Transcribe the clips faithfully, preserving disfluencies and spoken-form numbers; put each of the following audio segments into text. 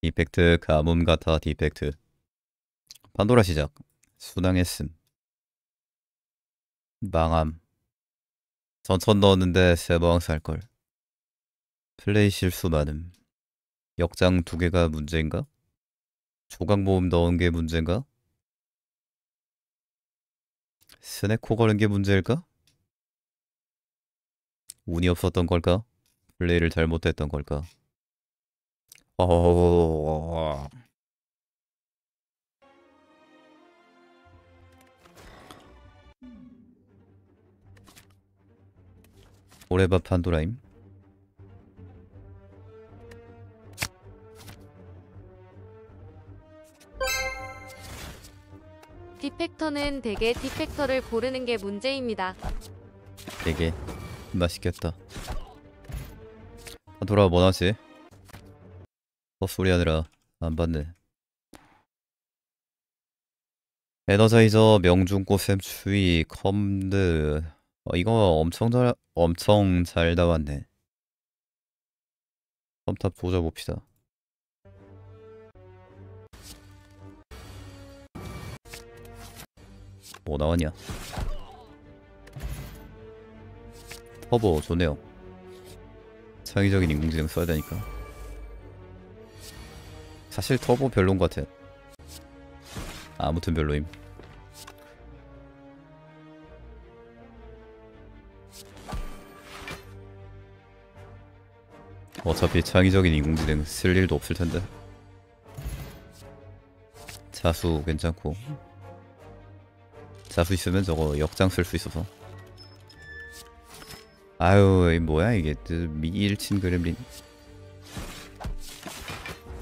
디펙트 가뭄 같아 디펙트. 판도라 시작. 순항했음. 망함. 전천 넣었는데 세방 살걸. 플레이 실수 많음. 역장 두 개가 문제인가? 조각모음 넣은 게 문제인가? 스네코 거는 게 문제일까? 운이 없었던 걸까? 플레이를 잘못했던 걸까? 어... 오래밥 판도라임. 디펙터는 대개 디펙터를 고르는 게 문제입니다. 되게 맛있겠다. 판도라 뭐하지? 헛소리 하느라 안 봤네. 에너자이저, 명중꽃샘 추위, 컴드. 어, 이거 엄청 잘, 엄청 잘 나왔네. 컴탑 조져봅시다. 뭐 나왔냐? 터보 좋네요. 창의적인 인공지능 써야 되니까. 사실 터보 별론 것 같아. 아무튼 별로임. 어차피 창의적인 인공지능 쓸 일도 없을 텐데. 자수 괜찮고. 자수 있으면 저거 역장 쓸 수 있어서. 아유, 이 뭐야 이게. 미일친 그렘린.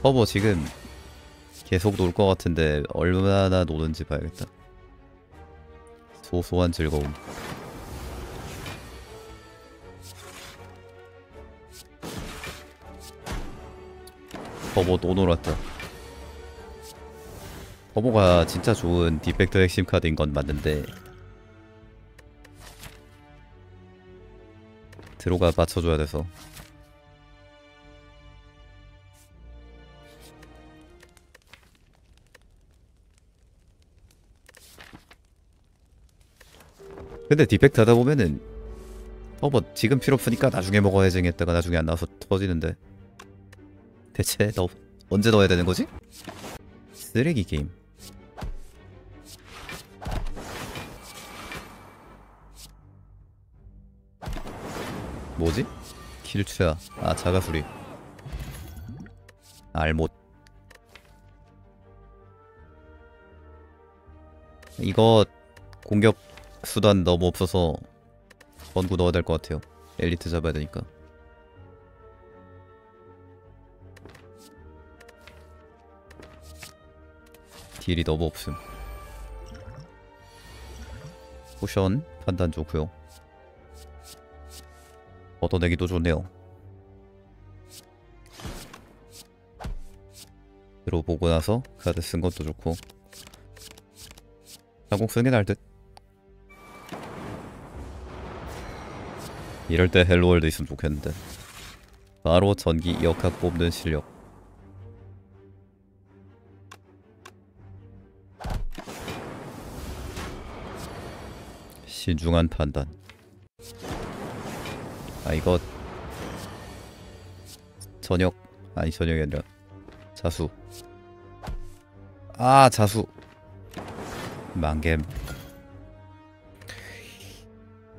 터보 지금 계속 놀 것 같은데 얼마나 노는지 봐야겠다. 소소한 즐거움. 터보 또 놀았다. 터보가 진짜 좋은 디펙트 핵심 카드인 건 맞는데 드로가 받쳐줘야 돼서. 근데 디펙트 하다 보면은 터보 지금 필요 없으니까 나중에 먹어야지 했다가 나중에 안 나와서 터지는데. 대체 너 언제 넣어야 되는 거지? 쓰레기 게임. 뭐지? 킬추야. 아, 자가수리. 알못. 이거 공격 수단 너무 없어서 원구 넣어야 될 것 같아요. 엘리트 잡아야 되니까. 딜이 너무 없음. 포션 판단 좋고요. 얻어내기도 좋네요. 들어보고 나서 카드 쓴 것도 좋고. 항공 쓰는 게 나을 듯. 이럴 때 헬로월드 있으면 좋겠는데. 바로 전기 역학 뽑는 실력. 신중한 판단. 아, 이거 저녁 아니 저녁이 아니라 자수. 아, 자수 망겜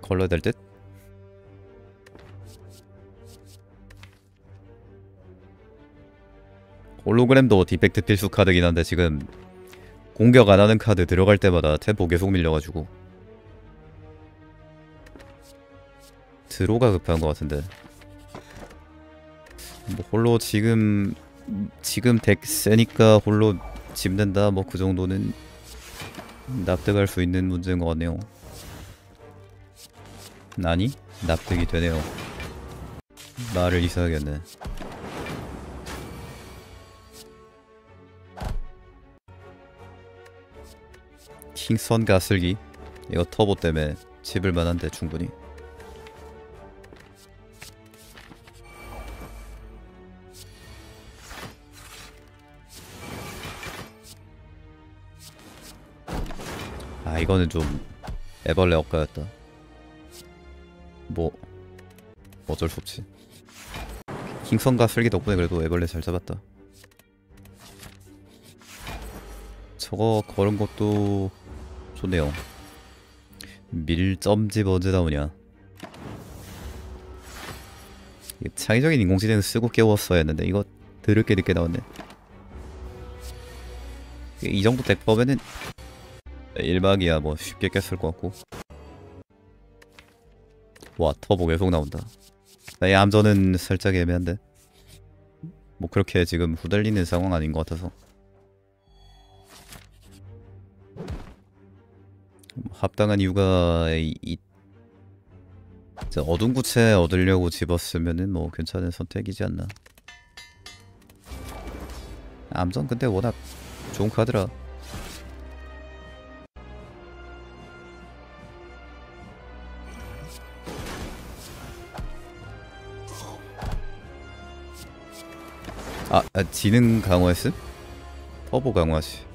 걸러야 될 듯. 홀로그램도 디펙트 필수 카드긴 한데 지금 공격 안 하는 카드 들어갈 때마다 템포 계속 밀려가지고 드로가 급한 것 같은데. 뭐 홀로 지금 지금 덱 세니까 홀로 집는다 뭐 그 정도는 납득할 수 있는 문제인 것 같네요. 아니 납득이 되네요. 말을 이사하겠네. 킹선 가슬기. 이거 터보 때문에 집을 만한데 충분히. 아, 이거는 좀 애벌레 엇가였다. 뭐 어쩔 수 없지. 킹선과 슬기 덕분에 그래도 애벌레 잘 잡았다. 저거 걸은 것도 좋네요. 밀점집 언제 나오냐. 창의적인 인공지능을 쓰고 깨웠어야 했는데 이거 드럽게 늦게 나왔네. 이 정도 덱법에는 일박이야 뭐 쉽게 깼을 것 같고. 와, 터보 계속 나온다. 나의 암전은 살짝 애매한데 뭐 그렇게 지금 후달리는 상황 아닌 것 같아서 합당한 이유가 이, 이 어둠 구체 얻으려고 집었으면은 뭐 괜찮은 선택이지 않나. 암전 근데 워낙 좋은 카드라. 아, 아 지능 강화했음? 터보 강화시.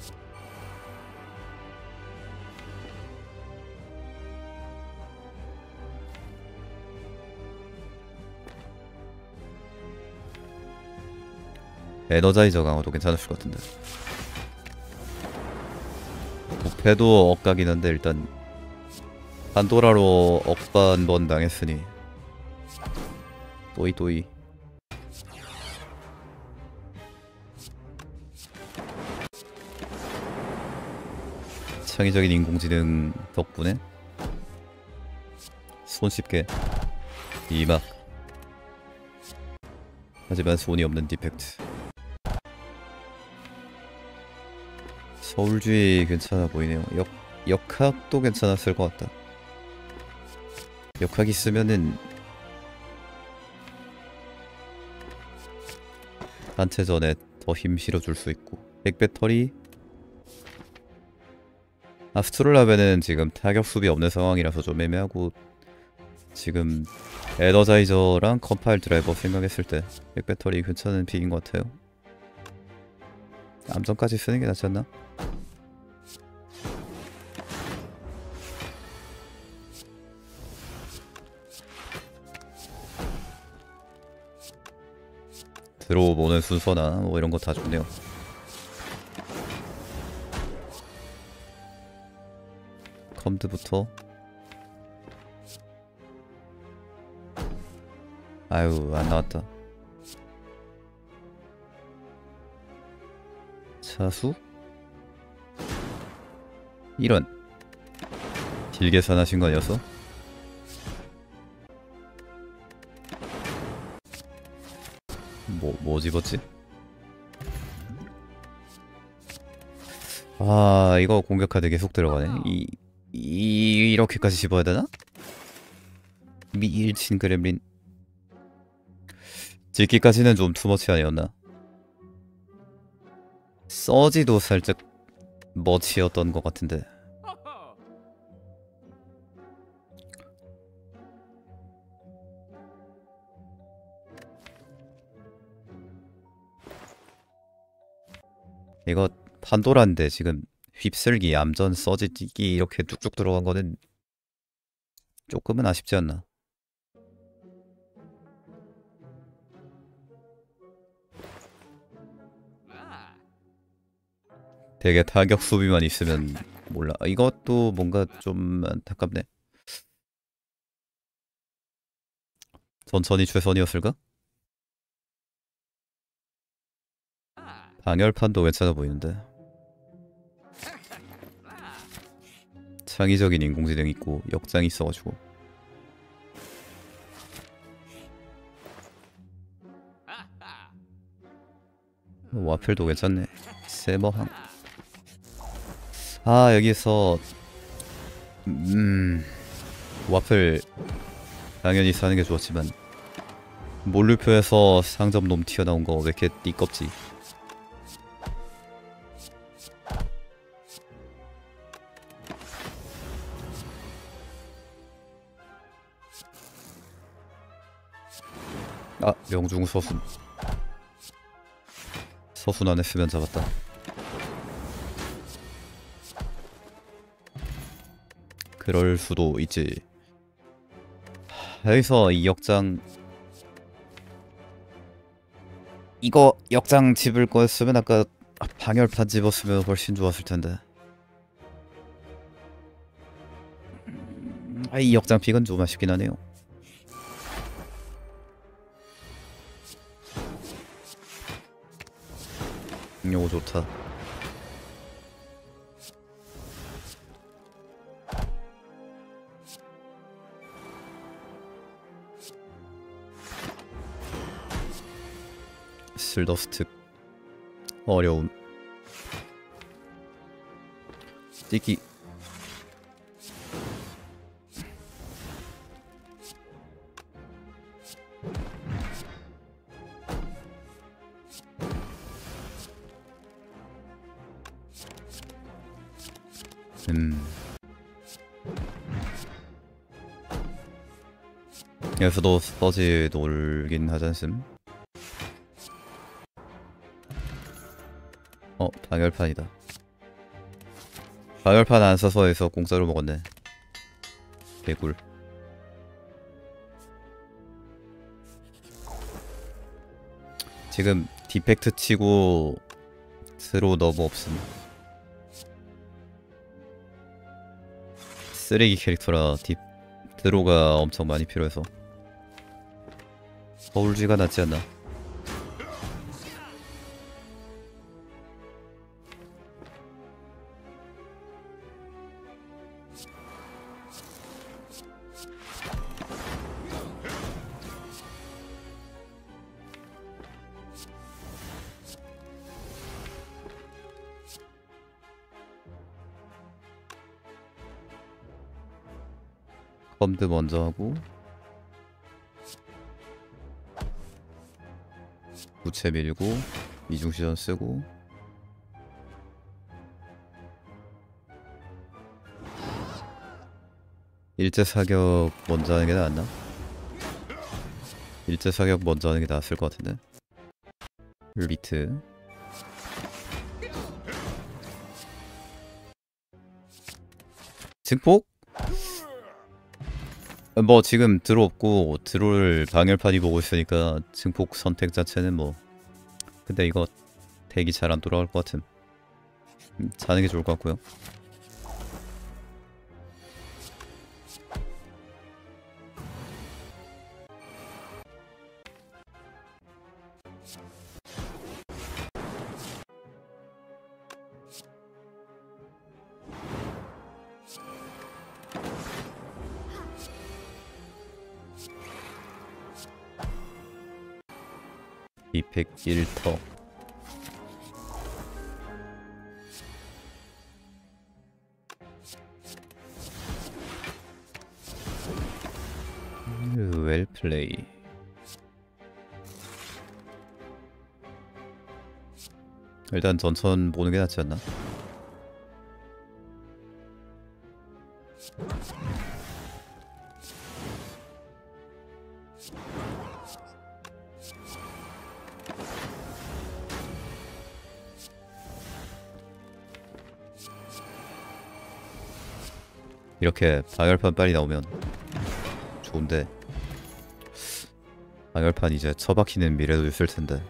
에너자이저 강화도 괜찮았을 것 같은데. 부패도 억가긴 한데 일단 반도라로 억바 한번 당했으니 또이 또이. 창의적인 인공지능 덕분에 손쉽게 이막. 하지만 손이 없는 디펙트. 서울주의 괜찮아 보이네요. 역, 역학도 괜찮았을 것 같다. 역학 있으면은 단체전에 더 힘 실어줄 수 있고. 백배터리 아스트롤라벤은 지금 타격 수비 없는 상황이라서 좀 애매하고. 지금 에너자이저랑 컴파일 드라이버 생각했을 때 백배터리 괜찮은 픽인 것 같아요. 암전까지 쓰는 게 낫지 않나? 들어오는 순서나 뭐 이런 거 다 좋네요. 컴드부터. 아유, 안 나왔다. 차수? 이런 딜 계산하신 거 아니었어? 뭐, 뭐 집었지? 아, 이거 공격 카드 계속 들어가네. 이, 이, 이렇게까지 집어야 되나? 미일친 그렘린. 짓기까지는 좀 투머치 아니었나? 서지도 살짝 머치였던 것 같은데. 이거 판도라인데 지금 휩쓸기, 암전, 서지, 뛰기 이렇게 쭉쭉 들어간 거는 조금은 아쉽지 않나. 되게 타격 수비만 있으면 몰라. 이것도 뭔가 좀 안타깝네. 전천이 최선이었을까? 방열판도 괜찮아 보이는데. 창의적인 인공지능 있고 역장이 있어가지고. 와플도 괜찮네. 세머항. 아, 여기서 음... 와플 당연히 사는 게 좋았지만 몰루표에서 상점 놈 튀어나온 거 왜 이렇게 띠껍지? 아, 명중 서순. 서순 안 했으면 잡았다. 그럴 수도 있지. 여기서 이 역장, 이거 역장 집을 거였으면 아까 방열판 집었으면 훨씬 좋았을 텐데. 아, 이 역장 픽은 좀 아쉽긴 하네요. 요거 좋다. 슬더스 특 어려움. 찍기. 음. 여기서도 스터지 놀긴 하지 않음? 어, 방열판이다. 방열판 안 써서 해서 공짜로 먹었네. 개꿀. 지금 디펙트 치고 스로 너무 없음. 쓰레기 캐릭터라 딥 드로가 엄청 많이 필요해서 서울지가 낫지 않나. 펌드 먼저 하고 우체 밀고 이중시전 쓰고 일제사격 먼저 하는게 낫나? 일제사격 먼저 하는게 나았을 것 같은데. 리트 증폭? 뭐 지금 드로 없고 드로를 방열판이 보고 있으니까 증폭 선택 자체는 뭐, 근데 이거 대기 잘 안 돌아갈 것 같음. 자는 게 좋을 것 같고요. 이백일 터 웰플레이. 일단 전선 보는 게 낫지 않나? 이렇게 방열판 빨리 나오면 좋은데, 방열판 이제 처박히는 미래도 있을 텐데.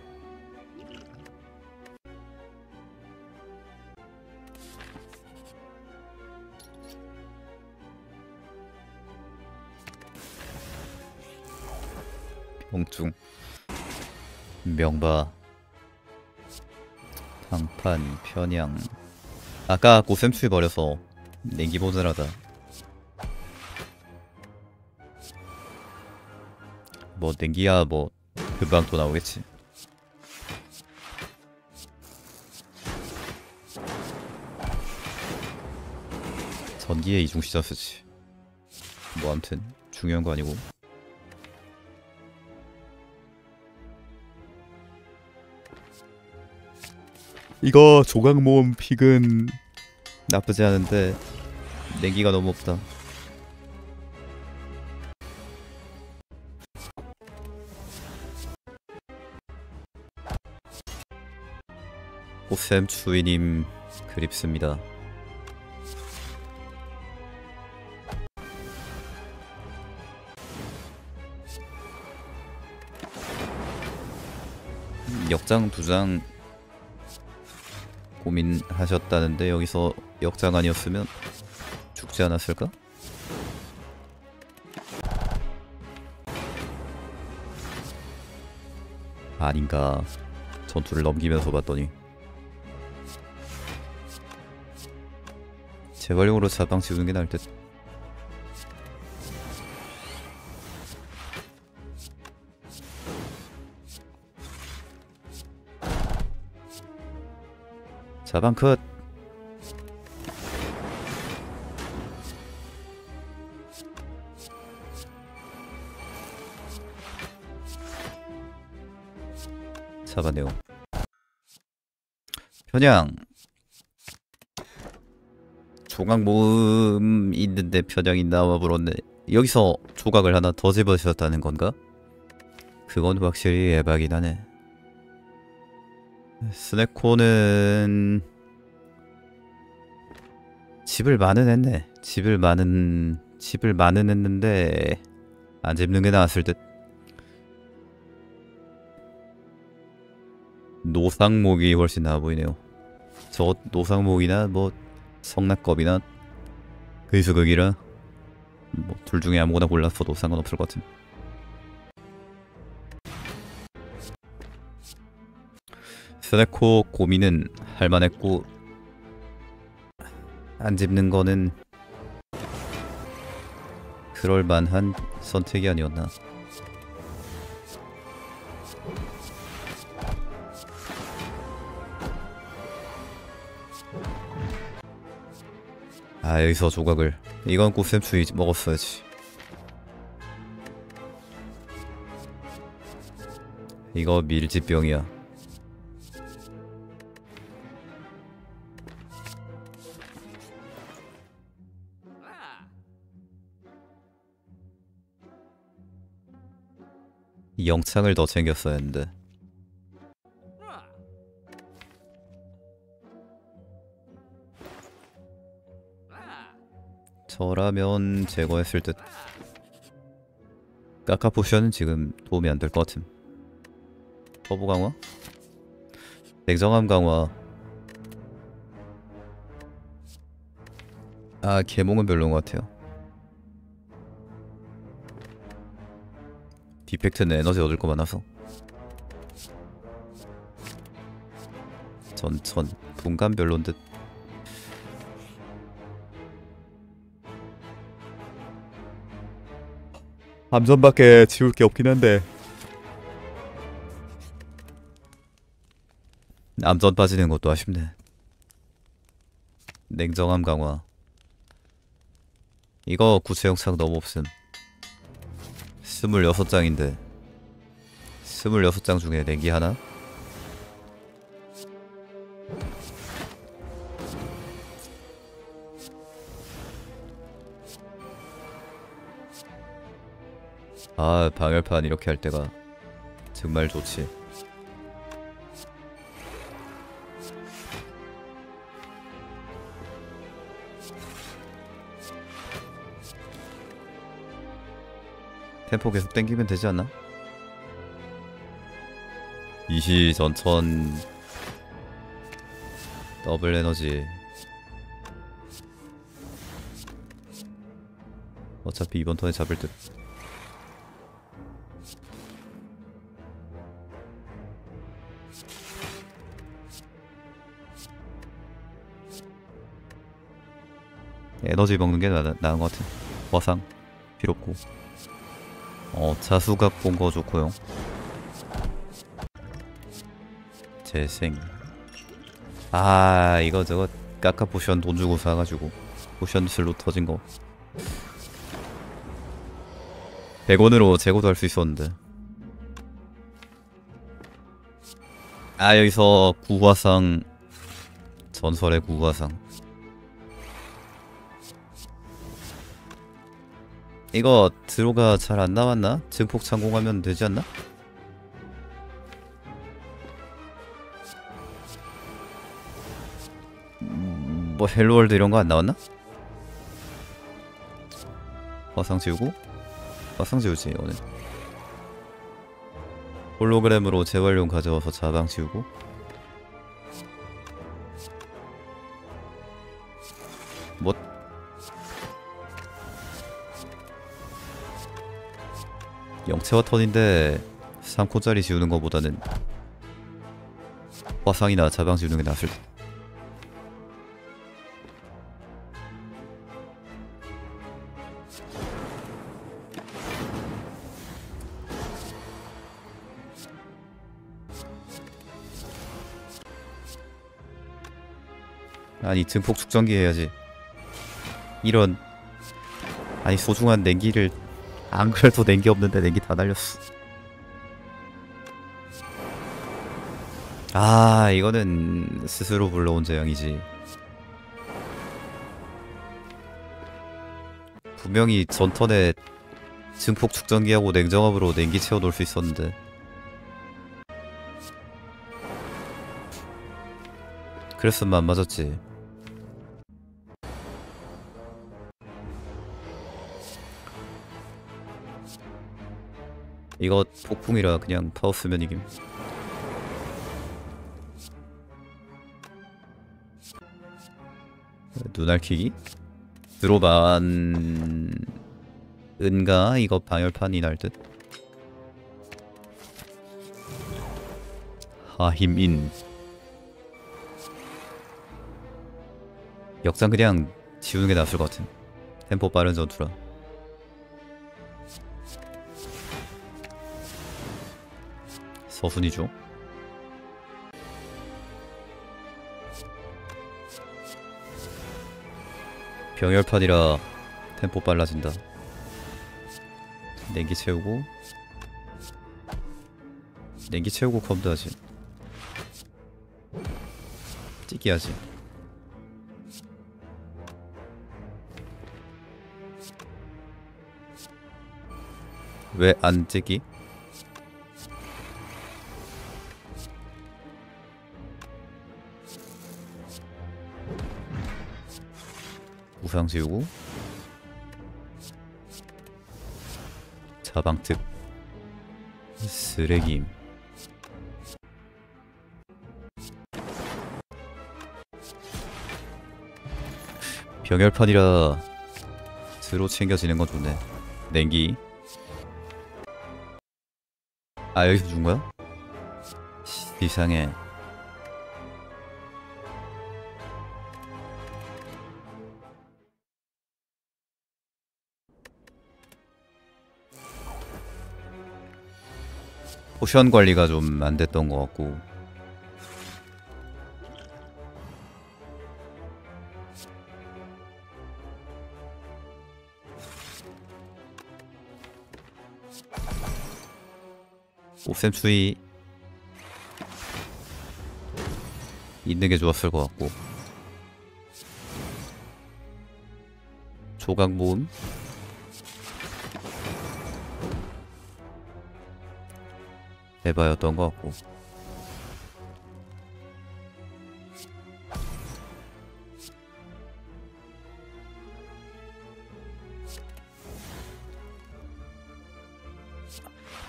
병중 명바 강판 편향. 아까 고샘추위 버려서 냉기 보느라다. 뭐 냉기야 뭐 금방 또 나오겠지. 전기에 이중시전 쓰지. 뭐 암튼 중요한 거 아니고. 이거 조각모음 픽은 나쁘지 않은데 냉기가 너무 없다. 고샘 추위님 그립습니다. 역장 두 장 고민하셨다는데 여기서 역장 아니었으면 죽지 않았을까? 아닌가. 전투를 넘기면서 봤더니 재활용으로 자방 지우는 게 나을 듯. 자방 컷. 잡아내요. 편향. 조각 모음 있는데 편향이 나와버렸네. 여기서 조각을 하나 더 집어주셨다는 건가? 그건 확실히 예박이긴 하네. 스네코는 집을 많은 했네. 집을 많은... 집을 많은 했는데 안 집는 게 나았을 듯. 노상목이 훨씬 나아 보이네요. 저 노상목이나 뭐 성낙겁이나 의수극이라 뭐 둘 중에 아무거나 골랐어도 상관없을 것 같은. 스네코 고민은 할만했고 안 집는 거는 그럴만한 선택이 아니었나. 아, 여기서 조각을. 이건 꽃샘추위 먹었어야지. 이거 밀집병이야. 영창을 더 챙겼어야 했는데. 저라면 제거했을 듯. 까카포션은 지금 도움이 안 될 것 같음. 터보 강화? 냉정함 강화. 아, 개몽은 별로인 것 같아요. 디펙트는 에너지 얻을 거 많아서. 전천 분간 별론 듯. 암전밖에 지울 게 없긴 한데 암전 빠지는 것도 아쉽네. 냉정함 강화. 이거 구체 영상 너무 없음. 스물여섯 장인데 스물여섯 장 중에 내기 하나? 아, 방열판 이렇게 할 때가 정말 좋지. 템포 계속 땡기면 되지 않나? 이시 전천 더블 에너지. 어차피 이번 턴에 잡을 듯. 에너지 먹는 게 나, 나은 것 같은. 화상 필요 없고. 어, 자수각 본 거 좋고요. 재생. 아, 이거 저거 까까 포션 돈 주고 사가지고 포션 슬로 터진 거. 백 원으로 재고도 할 수 있었는데. 아, 여기서 구화상. 전설의 구화상. 이거 드로가 잘 안 나왔나? 증폭 창공하면 되지 않나? 음, 뭐 헬로월드 이런 거 안 나왔나? 화상 지우고 화상 지우지. 오늘 홀로그램으로 재활용 가져와서 자방 지우고. 뭐? 영체화 턴인데 삼 코짜리 지우는 것보다는 화상이나 자방 지우는 게 낫을 텐데. 아니 증폭 축전기 해야지. 이런. 아니 소중한 냉기를. 안 그래도 냉기 없는데 냉기 다 날렸어. 아 이거는 스스로 불러온 재앙이지. 분명히 전턴에 증폭 축전기하고 냉정압으로 냉기 채워놓을 수 있었는데. 그랬으면 안 맞았지. 이거 폭풍이라 그냥 파워 쓰면 이김. 눈알키기? 드로반... 은가? 이거 방열판이 날듯? 하힘인 역장 그냥 지우는 게 낫을 것 같은. 템포 빠른 전투라. 서순이죠. 병열판이라 템포 빨라진다. 냉기 채우고 냉기 채우고 컴도 하지. 찌기 하지. 왜 안 찌기? 우상 지우고 자방특 쓰레기임. 병열판이라 드로 챙겨지는 건 좋네. 냉기. 아 여기서 준 거야? 이상해. 포션 관리가 좀 안 됐던 것 같고. 옥샘 추위 있는 게 좋았을 것 같고. 조각 모음? 에바였던 것 같고.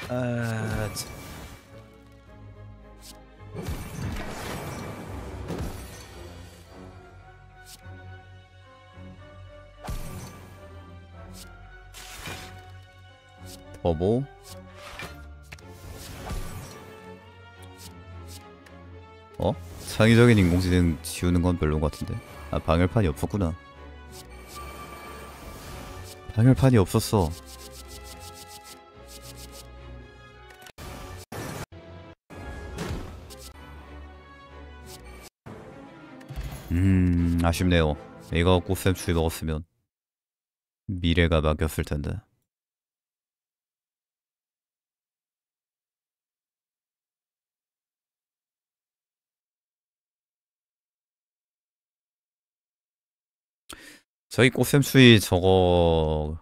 아, 터보 어? 창의적인 인공지능 지우는 건 별론 것 같은데. 아 방열판이 없었구나. 방열판이 없었어. 음... 아쉽네요. 이거 꽃샘 추위 먹었으면 미래가 바뀌었을 텐데. 저기 꽃샘추위 저거랑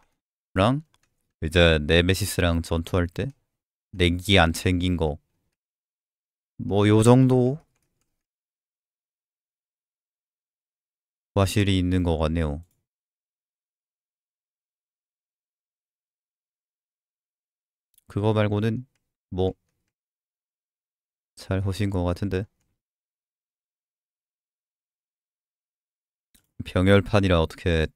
이제 네메시스랑 전투할 때 냉기 안 챙긴 거 뭐 요정도 과실이 있는 것 같네요. 그거 말고는 뭐 잘 보신 것 같은데. 병열판이라 어떻게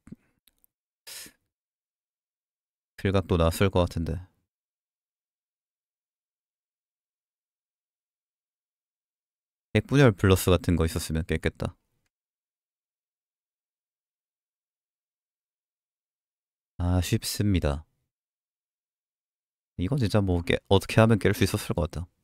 필각도 났을 것 같은데. 핵분열 플러스 같은 거 있었으면 깼겠다. 아쉽습니다. 이건 진짜 뭐 깨, 어떻게 하면 깰 수 있었을 것 같다.